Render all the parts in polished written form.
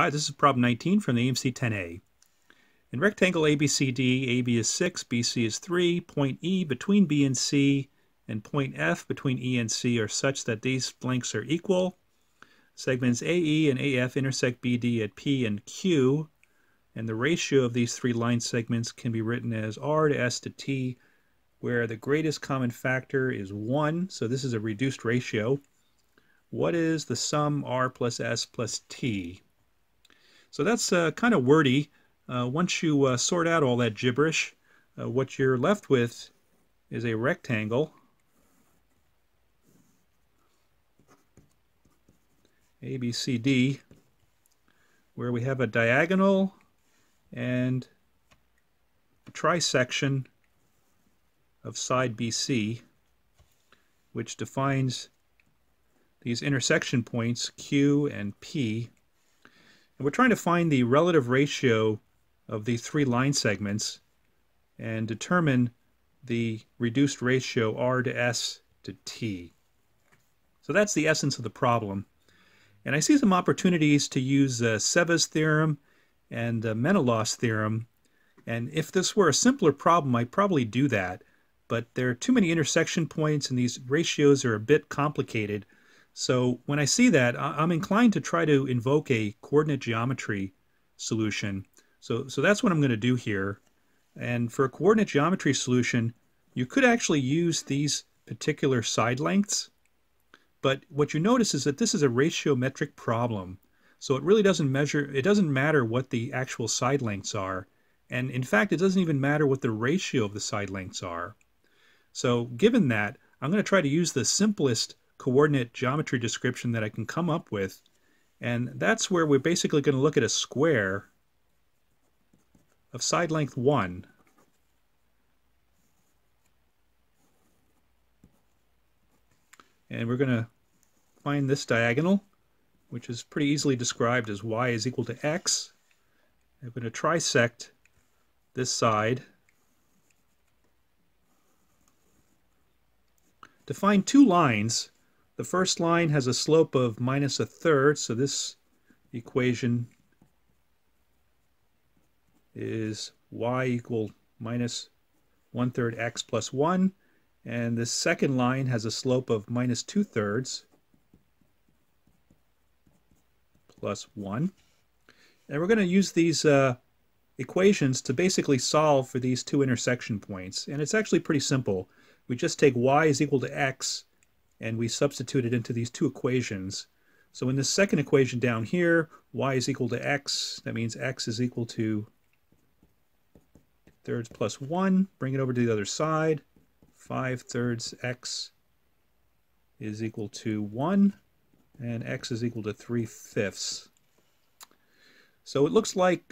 Hi, this is problem 19 from the AMC 10A. In rectangle ABCD, AB is 6, BC is 3, point E between B and C and point F between E and C are such that these blanks are equal. Segments AE and AF intersect BD at P and Q, and the ratio of these three line segments can be written as R to S to T, where the greatest common factor is 1, so this is a reduced ratio. What is the sum R plus S plus T? So that's kind of wordy. Once you sort out all that gibberish, what you're left with is a rectangle, ABCD, where we have a diagonal and a trisection of side BC, which defines these intersection points Q and P. And we're trying to find the relative ratio of the three line segments and determine the reduced ratio R to S to T. So that's the essence of the problem. And I see some opportunities to use Ceva's theorem and Menelaus theorem. And if this were a simpler problem, I'd probably do that. But there are too many intersection points and these ratios are a bit complicated. So when I see that, I'm inclined to try to invoke a coordinate geometry solution. So that's what I'm going to do here. And for a coordinate geometry solution, you could actually use these particular side lengths. But what you notice is that this is a ratiometric problem. So it really doesn't measure, it doesn't matter what the actual side lengths are. And in fact, it doesn't even matter what the ratio of the side lengths are. So given that, I'm going to try to use the simplest coordinate geometry description that I can come up with, and that's where we're basically going to look at a square of side length 1 and we're going to find this diagonal, which is pretty easily described as y is equal to x. I'm going to trisect this side to find two lines. The first line has a slope of -1/3, so this equation is y equal -1/3 x plus 1. And this second line has a slope of -2/3 plus 1. And we're going to use these equations to basically solve for these two intersection points. And it's actually pretty simple. We just take y is equal to x and we substitute it into these two equations. So in this second equation down here, y is equal to x. That means x is equal to 3/3 plus 1. Bring it over to the other side. 5/3 x is equal to 1. And x is equal to 3/5. So it looks like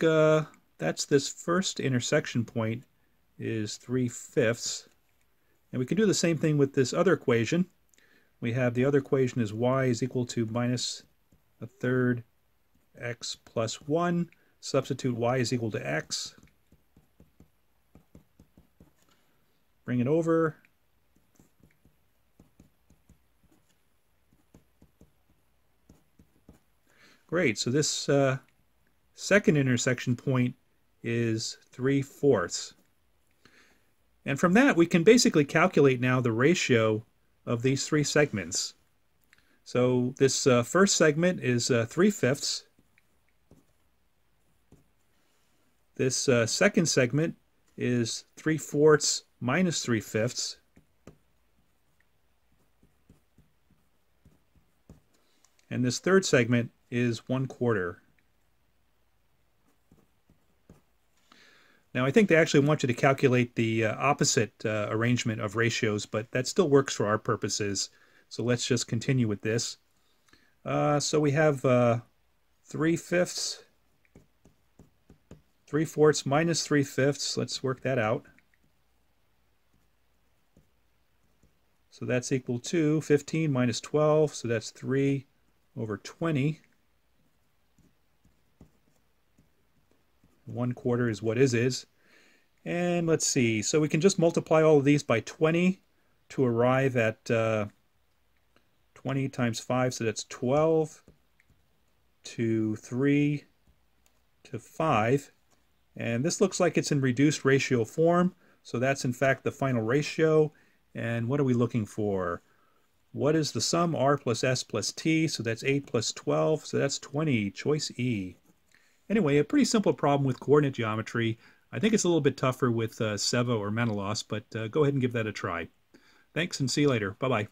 that's this first intersection point is 3/5. And we can do the same thing with this other equation. We have the other equation is y is equal to -1/3 x plus 1. Substitute y is equal to x. Bring it over. So this second intersection point is 3/4. And from that, we can basically calculate now the ratio of these three segments. So this first segment is 3/5. This second segment is 3/4 minus 3/5. And this third segment is 1/4. Now, I think they actually want you to calculate the opposite arrangement of ratios, but that still works for our purposes. So let's just continue with this. So we have 3/5, 3/4 minus 3/5. Let's work that out. So that's equal to 15 minus 12. So that's 3 over 20. 1/4 is what is. And let's see. So we can just multiply all of these by 20 to arrive at 20 times 5. So that's 12 to 3 to 5. And this looks like it's in reduced ratio form. So that's in fact the final ratio. And what are we looking for? What is the sum? R plus S plus T. So that's 8 plus 12. So that's 20, choice E. Anyway, a pretty simple problem with coordinate geometry. I think it's a little bit tougher with Ceva or Menelaus, but go ahead and give that a try. Thanks and see you later. Bye-bye.